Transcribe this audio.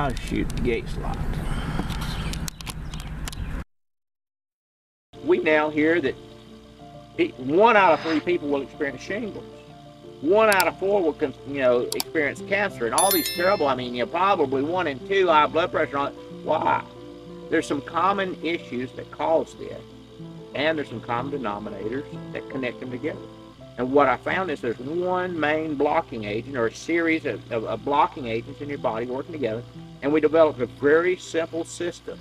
I'll shoot the gates locked. We now hear that 1 out of 3 people will experience shingles. 1 out of 4 will, experience cancer, and all these terrible. Probably 1 in 2 high blood pressure. Why? There's some common issues that cause this, and there's some common denominators that connect them together. And what I found is there's one main blocking agent, or a series of blocking agents in your body working together, and we developed a very simple system